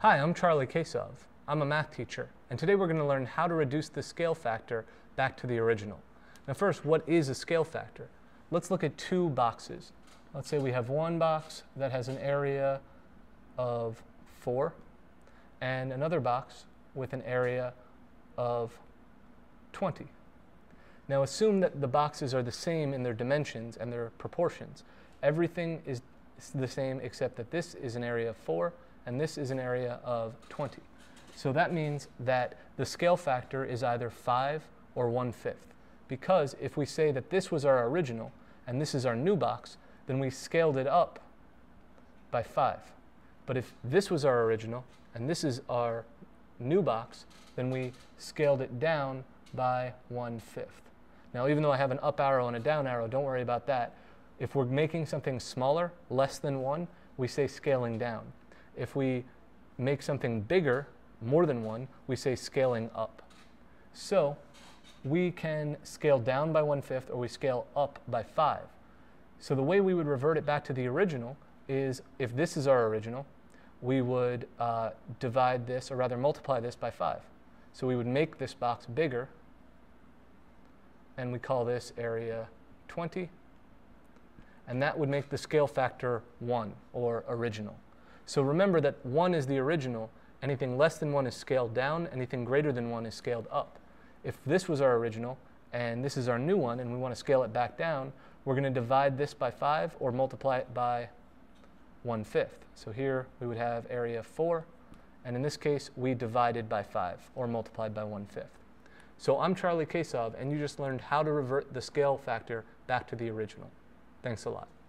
Hi, I'm Charlie Kasov. I'm a math teacher, and today we're going to learn how to reduce the scale factor back to the original. Now first, what is a scale factor? Let's look at two boxes. Let's say we have one box that has an area of 4, and another box with an area of 20. Now assume that the boxes are the same in their dimensions and their proportions. Everything is the same except that this is an area of 4, and this is an area of 20. So that means that the scale factor is either 5 or 1/5. Because if we say that this was our original and this is our new box, then we scaled it up by 5. But if this was our original and this is our new box, then we scaled it down by 1/5. Now even though I have an up arrow and a down arrow, don't worry about that. If we're making something smaller, less than 1, we say scaling down. If we make something bigger, more than 1, we say scaling up. So we can scale down by 1/5 or we scale up by 5. So the way we would revert it back to the original is if this is our original, we would divide this, or rather multiply this by 5. So we would make this box bigger and we call this area 20, and that would make the scale factor 1 or original. So remember that 1 is the original, anything less than 1 is scaled down, anything greater than 1 is scaled up. If this was our original and this is our new one and we want to scale it back down, we're going to divide this by 5 or multiply it by 1/5. So here we would have area 4, and in this case we divided by 5 or multiplied by 1/5. So I'm Charlie Kasov, and you just learned how to revert the scale factor back to the original. Thanks a lot.